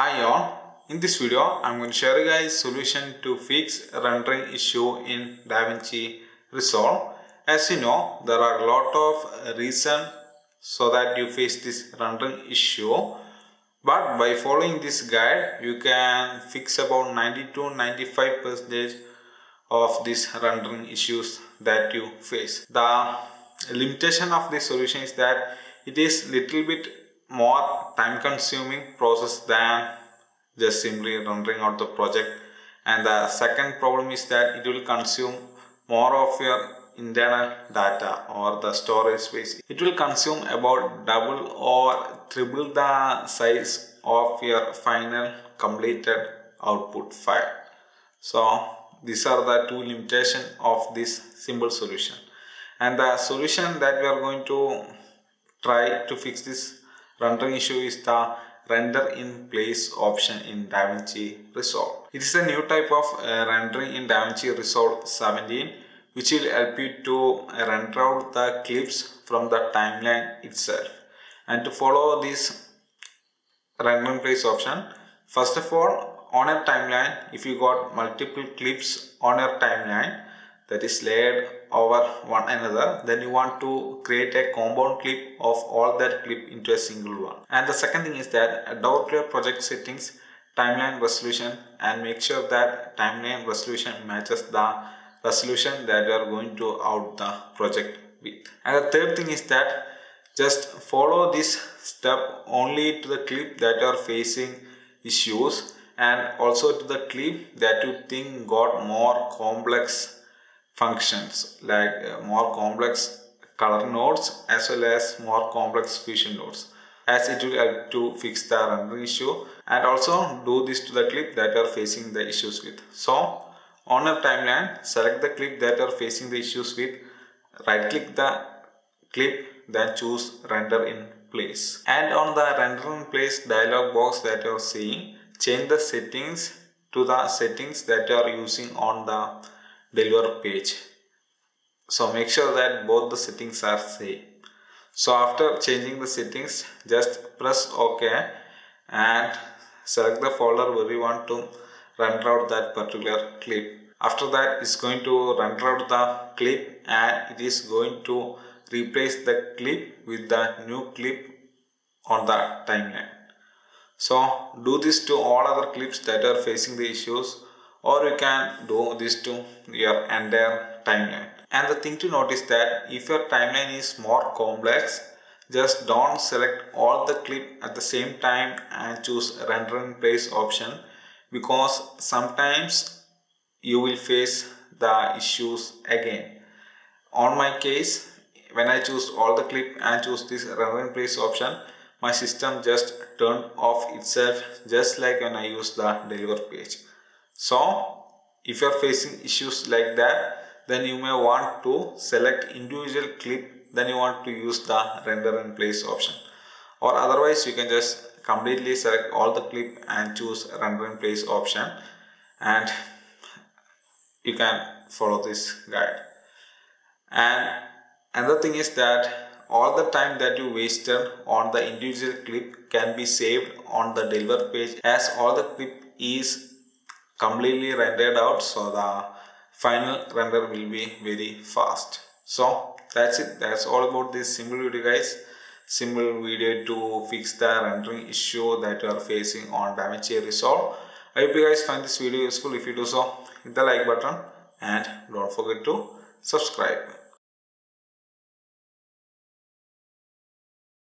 Hi all, in this video I'm going to share you guys solution to fix rendering issue in DaVinci Resolve. As you know, there are a lot of reasons so that you face this rendering issue, but by following this guide you can fix about 90 to 95% of these rendering issues that you face. The limitation of this solution is that it is little bit more time consuming process than just simply rendering out the project, and the second problem is that it will consume more of your internal data or the storage space. It will consume about double or triple the size of your final completed output file. So these are the two limitations of this simple solution, and the solution that we are going to try to fix this rendering issue is the render in place option in DaVinci Resolve. It is a new type of rendering in DaVinci Resolve 17 which will help you to render out the clips from the timeline itself. And to follow this render in place option, first of all, on a timeline, if you got multiple clips on your timeline that is layered over one another, then you want to create a compound clip of all that clip into a single one. And the second thing is that adopt your project settings, timeline resolution, and make sure that timeline resolution matches the resolution that you are going to out the project with. And the third thing is that just follow this step only to the clip that you are facing issues and also to the clip that you think got more complex functions, like more complex color nodes as well as more complex fusion nodes, as it will help to fix the rendering issue. And also do this to the clip that you are facing the issues with. So on a timeline, select the clip that you are facing the issues with, right click the clip, then choose render in place. And on the render in place dialog box that you are seeing, change the settings to the settings that you are using on the deliver page. So make sure that both the settings are same. So after changing the settings, just press OK and select the folder where you want to render out that particular clip. After that, it's going to render out the clip and it is going to replace the clip with the new clip on the timeline. So do this to all other clips that are facing the issues, or you can do this to your entire timeline. And the thing to notice that if your timeline is more complex, just don't select all the clip at the same time and choose render in place option, because sometimes you will face the issues again. On my case, when I choose all the clip and choose this render in place option, my system just turned off itself, just like when I use the deliver page. So if you are facing issues like that, then you may want to select individual clip, then you want to use the render in place option, or otherwise you can just completely select all the clip and choose render in place option, and you can follow this guide. And another thing is that all the time that you wasted on the individual clip can be saved on the deliver page, as all the clip is completely rendered out, so the final render will be very fast. So that's it. That's all about this simple video, guys. Simple video to fix the rendering issue that you are facing on DaVinci Resolve. I hope you guys find this video useful. If you do so, hit the like button and don't forget to subscribe.